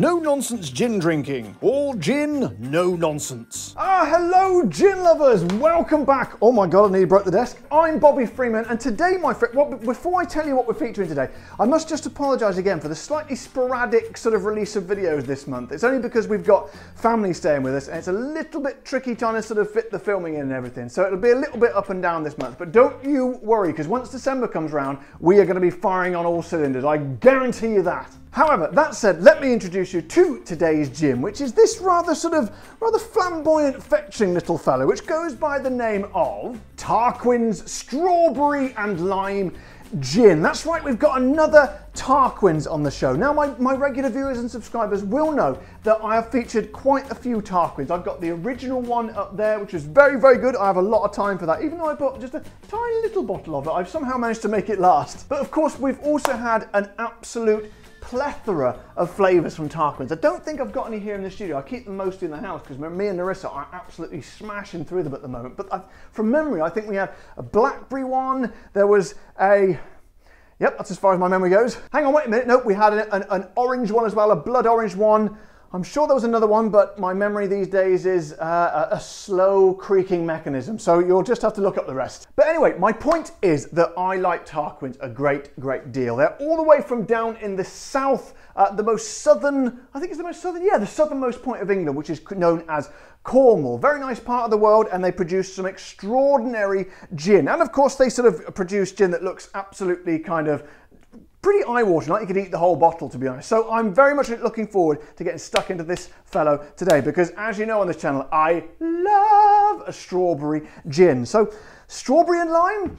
No-nonsense gin drinking. All gin, no nonsense. Hello gin lovers, welcome back. Oh my God, I nearly broke the desk. I'm Bobby Freeman, and today my friend, well, before I tell you what we're featuring today, I must just apologise again for the slightly sporadic sort of release of videos this month. It's only because we've got family staying with us, and it's a little bit tricky trying to sort of fit the filming in and everything. So it'll be a little bit up and down this month, but don't you worry, because once December comes round, we are going to be firing on all cylinders. I guarantee you that. However, that said, let me introduce you to today's gin, which is this rather flamboyant, fetching little fellow, which goes by the name of Tarquin's Strawberry and Lime Gin. That's right, we've got another Tarquin's on the show. Now, my regular viewers and subscribers will know that I have featured quite a few Tarquin's. I've got the original one up there, which is very, very good. I have a lot of time for that. Even though I bought just a tiny little bottle of it, I've somehow managed to make it last. But of course, we've also had an absolute plethora of flavours from Tarquin's. I don't think I've got any here in the studio. I keep them mostly in the house because me and Nerissa are absolutely smashing through them at the moment. But from memory, I think we had a blackberry one. There was a... Yep, that's as far as my memory goes. Hang on, wait a minute. Nope, we had an orange one as well, a blood orange one. I'm sure there was another one, but my memory these days is a slow creaking mechanism, so you'll just have to look up the rest. But anyway, my point is that I like Tarquin's a great, great deal. They're all the way from down in the south, the most southern, I think it's the most southern, yeah, the southernmost point of England, which is known as Cornwall. Very nice part of the world, and they produce some extraordinary gin. And of course, they sort of produce gin that looks absolutely kind of pretty eye-watering, like you could eat the whole bottle, to be honest. So I'm very much looking forward to getting stuck into this fellow today, because as you know on this channel, I love a strawberry gin. So strawberry and lime?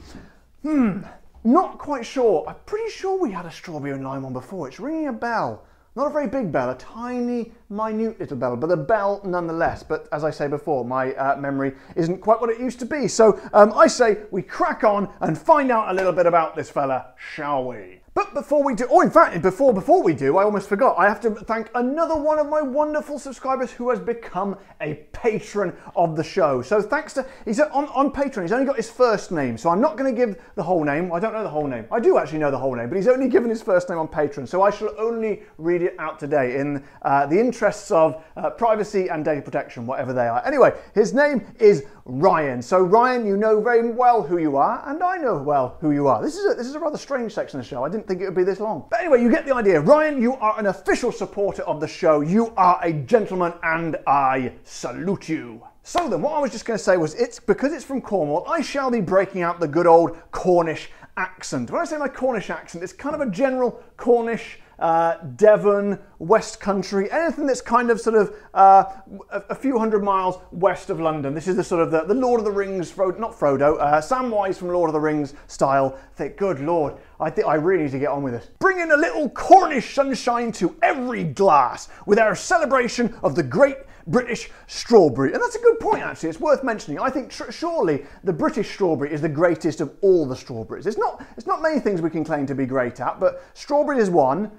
Not quite sure. I'm pretty sure we had a strawberry and lime one before. It's ringing a bell. Not a very big bell, a tiny, minute little bell, but a bell nonetheless. But as I say before, my memory isn't quite what it used to be. So I say we crack on and find out a little bit about this fella, shall we? But before we do, oh, in fact, before we do, I almost forgot. I have to thank another one of my wonderful subscribers who has become a patron of the show. So thanks to, he's on Patreon, he's only got his first name, so I'm not going to give the whole name. I don't know the whole name. I do actually know the whole name, but he's only given his first name on Patreon, so I shall only read it out today in the interests of privacy and data protection, whatever they are. Anyway, his name is Ryan. So Ryan, you know very well who you are, and I know well who you are. This is a rather strange section of the show. I didn't think it would be this long. But anyway, you get the idea. Ryan, you are an official supporter of the show. You are a gentleman, and I salute you. So then, what I was just going to say was, it's because it's from Cornwall, I shall be breaking out the good old Cornish accent. When I say my Cornish accent, it's kind of a general Cornish, Devon, West Country, anything that's kind of sort of a few hundred miles west of London. This is the sort of the Lord of the Rings, Samwise from Lord of the Rings style. Good Lord, I think I really need to get on with this. Bringing a little Cornish sunshine to every glass with our celebration of the great British strawberry. And that's a good point, actually. It's worth mentioning. I think surely the British strawberry is the greatest of all the strawberries. It's not many things we can claim to be great at, but strawberry is one.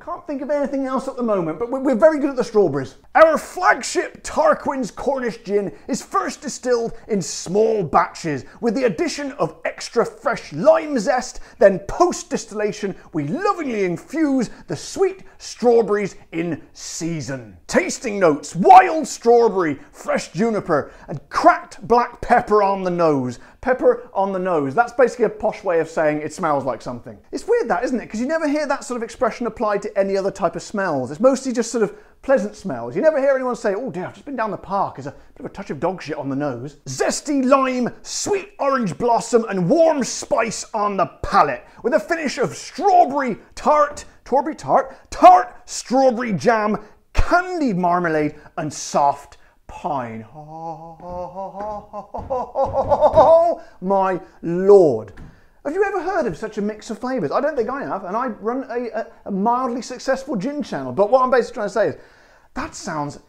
Can't think of anything else at the moment, but we're very good at the strawberries. Our flagship Tarquin's Cornish gin is first distilled in small batches with the addition of extra fresh lime zest, then post-distillation we lovingly infuse the sweet strawberries in season. Tasting notes: wild strawberry, fresh juniper, and cracked black pepper on the nose. Pepper on the nose. That's basically a posh way of saying it smells like something. It's weird that, isn't it? Because you never hear that sort of expression applied to any other type of smells. It's mostly just sort of pleasant smells. You never hear anyone say, oh dear, I've just been down the park, there's a bit of a touch of dog shit on the nose. Zesty lime, sweet orange blossom, and warm spice on the palate, with a finish of tart strawberry jam, candied marmalade, and soft pine. Oh my Lord. Have you ever heard of such a mix of flavours? I don't think I have, and I run a mildly successful gin channel. But what I'm basically trying to say is, that sounds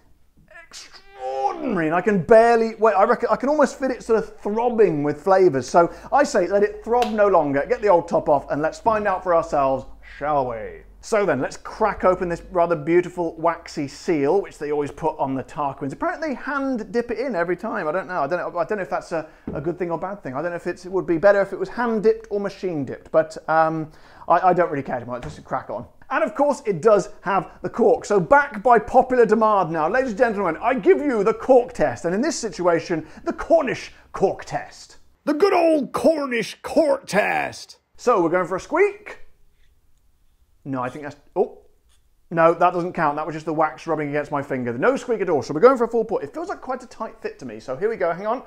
extraordinary, and I can barely wait. I reckon I can almost fit it sort of throbbing with flavours. So I say, let it throb no longer, get the old top off, and let's find out for ourselves, shall we? So then, let's crack open this rather beautiful waxy seal, which they always put on the Tarquins. Apparently they hand dip it in every time. I don't know if that's a good thing or bad thing. I don't know if it would be better if it was hand dipped or machine dipped, but I don't really care too much, just crack on. And of course it does have the cork. So back by popular demand now. Ladies and gentlemen, I give you the cork test, and in this situation, the Cornish cork test. The good old Cornish cork test. So we're going for a squeak. No, I think that's... Oh, no, that doesn't count. That was just the wax rubbing against my finger. No squeak at all. So we're going for a full pour. It feels like quite a tight fit to me. So here we go. Hang on.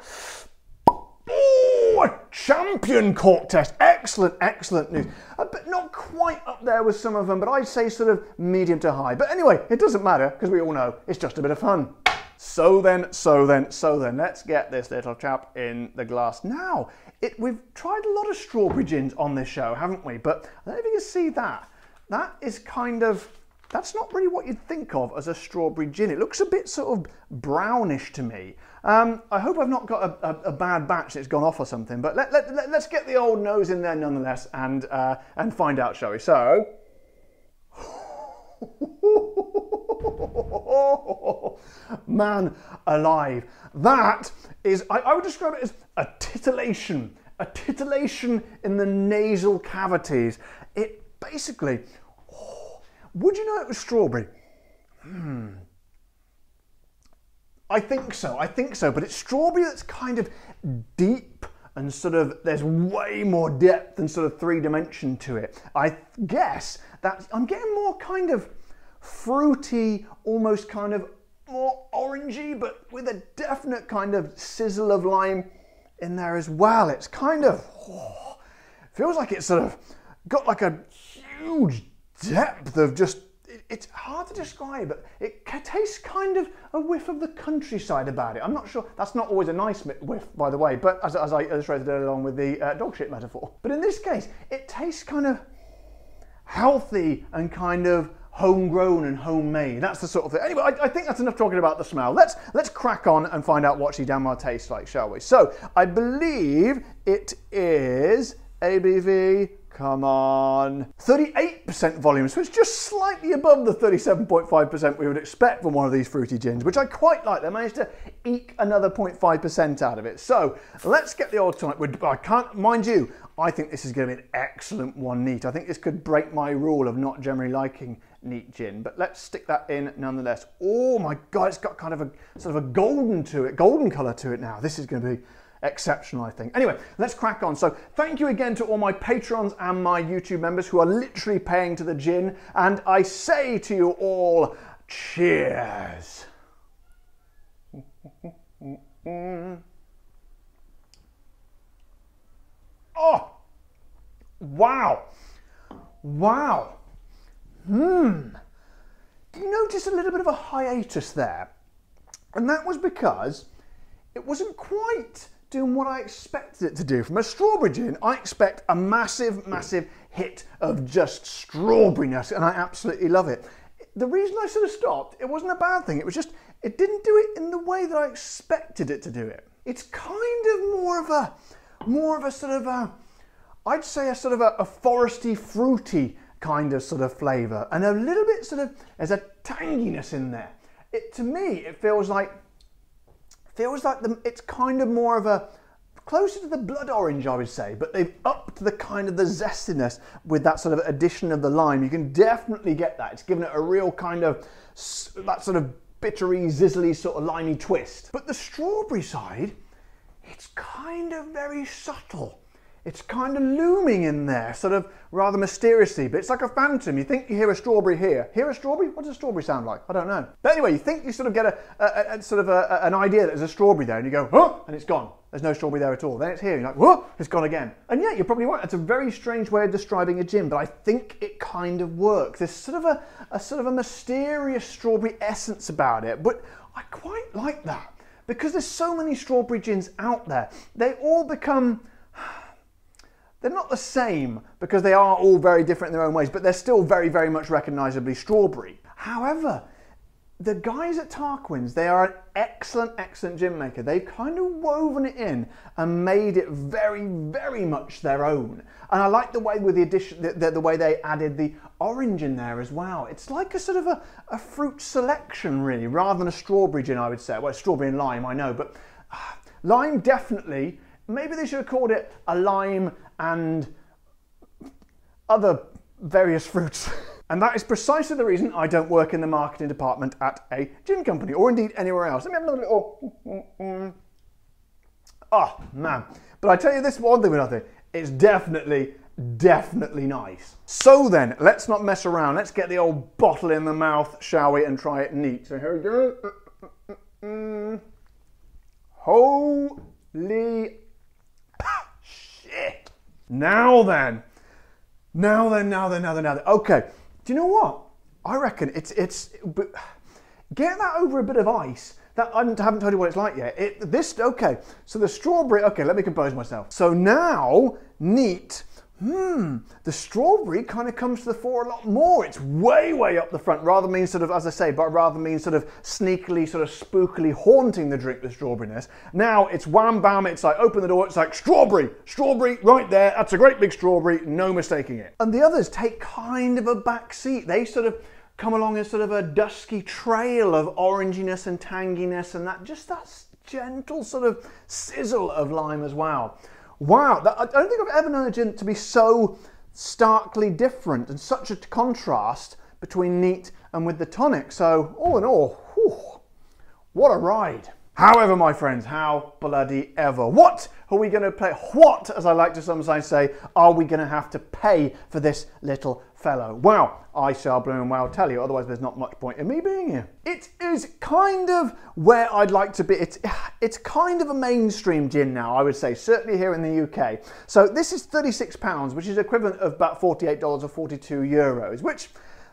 Oh, a champion cork test. Excellent, excellent news. But not quite up there with some of them, but I'd say sort of medium to high. But anyway, it doesn't matter because we all know it's just a bit of fun. So then, let's get this little chap in the glass. Now, we've tried a lot of strawberry gins on this show, haven't we? But I don't know if you can see that. That is kind of, that's not really what you'd think of as a strawberry gin. It looks a bit sort of brownish to me. I hope I've not got a bad batch that's gone off or something, but let's get the old nose in there nonetheless and find out, shall we? So, man alive. That is, I would describe it as a titillation. A titillation in the nasal cavities. It basically... Would you know it was strawberry? I think so, but it's strawberry that's kind of deep and sort of, there's way more depth and sort of three-dimension to it. I guess that I'm getting more kind of fruity, almost kind of more orangey, but with a definite kind of sizzle of lime in there as well. It's kind of, feels like it's sort of got like a huge depth of just, it's hard to describe, but it tastes kind of a whiff of the countryside about it. I'm not sure, that's not always a nice whiff, by the way, but as I illustrated earlier on with the dog shit metaphor. But in this case, it tastes kind of healthy and kind of homegrown and homemade. That's the sort of thing. Anyway, I think that's enough talking about the smell. Let's crack on and find out what she damn well tastes like, shall we? So, I believe it is ABV... Come on. 38% volume, so it's just slightly above the 37.5% we would expect from one of these fruity gins, which I quite like. They managed to eke another 0.5% out of it. So let's get the old tonic. I can't, mind you, I think this is going to be an excellent one neat. I think this could break my rule of not generally liking neat gin, but let's stick that in nonetheless. Oh my God, it's got kind of a sort of a golden colour to it now. This is going to be exceptional, I think. Anyway, let's crack on. So thank you again to all my patrons and my YouTube members who are literally paying to the gin, and I say to you all, cheers. Oh, wow. Wow. Did you notice a little bit of a hiatus there? And that was because it wasn't quite doing what I expected it to do. From a strawberry gin, I expect a massive, massive hit of just strawberryness, and I absolutely love it. The reason I sort of stopped, it wasn't a bad thing. It was just, it didn't do it in the way that I expected it to do it. It's kind of more of a sort of a, I'd say a sort of a foresty, fruity kind of sort of flavour, and a little bit sort of, there's a tanginess in there. It, to me, it feels like it's kind of more of a, closer to the blood orange, I would say, but they've upped the kind of the zestiness with that sort of addition of the lime. You can definitely get that. It's given it a real kind of, that sort of bittery, zizzly, sort of limey twist. But the strawberry side, it's kind of very subtle. It's kind of looming in there, sort of rather mysteriously, but it's like a phantom. You think you hear a strawberry here. Hear a strawberry? What does a strawberry sound like? I don't know. But anyway, you think you sort of get an idea that there's a strawberry there, and you go, oh, and it's gone. There's no strawberry there at all. Then it's here, and you're like, whoa, it's gone again. And yeah, you're probably right. It's a very strange way of describing a gin, but I think it kind of works. There's sort of a mysterious strawberry essence about it, but I quite like that, because there's so many strawberry gins out there. They all become... They're not the same, because they are all very different in their own ways, but they're still very, very much recognisably strawberry. However, the guys at Tarquin's, they are an excellent, excellent gin maker. They've kind of woven it in and made it very, very much their own. And I like the way with the addition, the way they added the orange in there as well. It's like a sort of a fruit selection, really, rather than a strawberry gin, I would say. Well, strawberry and lime, I know, but lime definitely. Maybe they should have called it a lime and other various fruits. And that is precisely the reason I don't work in the marketing department at a gin company, or indeed anywhere else. Let me have another little... Oh, man. But I tell you this one thing or nothing, it's definitely, definitely nice. So then, let's not mess around. Let's get the old bottle in the mouth, shall we, and try it neat. So here we go. Holy... shit. Now then. Okay, do you know what? I reckon it's get that over a bit of ice. That I haven't told you what it's like yet. Okay, so the strawberry, okay, let me compose myself. So now, neat, the strawberry kind of comes to the fore a lot more. It's way, way up the front, rather than sort of, as I say, but rather than sort of sneakily, sort of spookily haunting the drink with strawberryness. Now it's wham, bam, it's like open the door, it's like strawberry right there. That's a great big strawberry, no mistaking it. And the others take kind of a back seat. They sort of come along in sort of a dusky trail of oranginess and tanginess and that gentle sort of sizzle of lime as well. Wow, I don't think I've ever known a gin to be so starkly different and such a contrast between neat and with the tonic. So all in all, whew, what a ride. However, my friends, how bloody ever. What are we going to pay? What, as I like to sometimes say, are we going to have to pay for this little fellow? Well, I shall bloom well tell you, otherwise there's not much point in me being here. It is kind of where I'd like to be. It's kind of a mainstream gin now, I would say, certainly here in the UK. So this is £36, which is equivalent of about $48 or €42, which...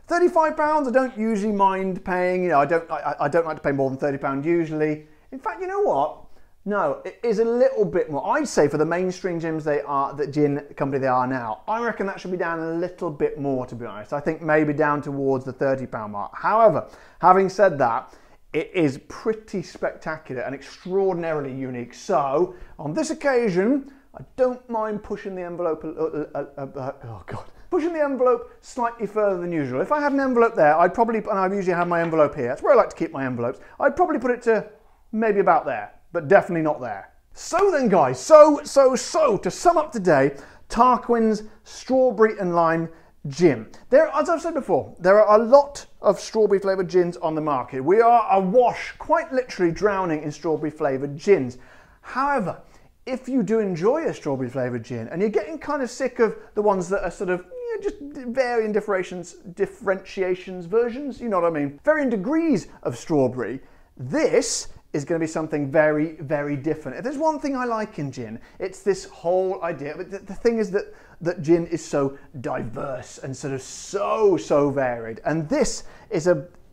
£35, I don't usually mind paying. You know, I don't like to pay more than £30 usually. In fact, you know what? No, it is a little bit more. I'd say for the mainstream gins they are, the gin company they are now, I reckon that should be down a little bit more, to be honest. I think maybe down towards the £30 mark. However, having said that, it is pretty spectacular and extraordinarily unique. So, on this occasion, I don't mind pushing the envelope, oh God, pushing the envelope slightly further than usual. If I had an envelope there, I'd probably, and I usually have my envelope here, that's where I like to keep my envelopes, I'd probably put it to maybe about there, but definitely not there. So then guys, so to sum up today, Tarquin's strawberry and lime gin. There, as I've said before, there are a lot of strawberry flavored gins on the market. We are awash, quite literally drowning in strawberry flavored gins. However, if you do enjoy a strawberry flavoured gin and you're getting kind of sick of the ones that are sort of, you know, just varying differentiations, versions, you know what I mean, varying degrees of strawberry, this is going to be something very, very different. If there's one thing I like in gin, it's this whole idea, but the thing is that gin is so diverse and sort of so varied, and this is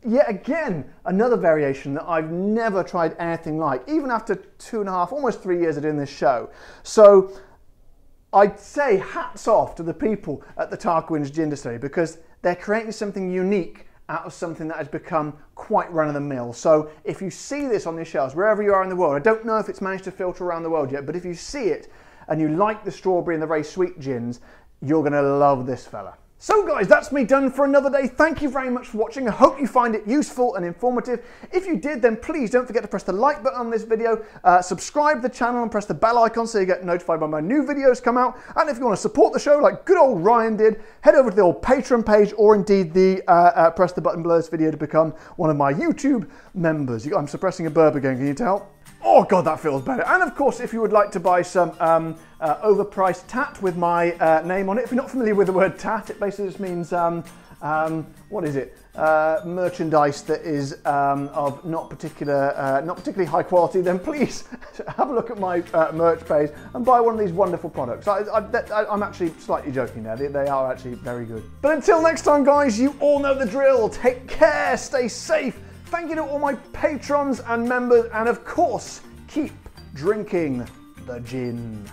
yet again, another variation that I've never tried anything like, even after 2.5, almost 3 years of doing this show. So I'd say hats off to the people at the Tarquin's Gin Distillery, because they're creating something unique out of something that has become quite run-of-the-mill. So if you see this on your shelves, wherever you are in the world, I don't know if it's managed to filter around the world yet, but if you see it and you like the strawberry and the very sweet gins, you're going to love this fella. So guys, that's me done for another day. Thank you very much for watching. I hope you find it useful and informative. If you did, then please don't forget to press the like button on this video, subscribe to the channel and press the bell icon so you get notified when my new videos come out. And if you want to support the show like good old Ryan did, head over to the old Patreon page, or indeed the press the button below this video to become one of my YouTube members. I'm suppressing a burp again, can you tell? Oh God, that feels better. And of course, if you would like to buy some overpriced tat with my name on it, if you're not familiar with the word tat, it basically just means, what is it? Merchandise that is of not particularly high quality, then please have a look at my merch page and buy one of these wonderful products. I'm actually slightly joking there. They are actually very good. But until next time, guys, you all know the drill. Take care, stay safe. Thank you to all my patrons and members, and of course, keep drinking the gin.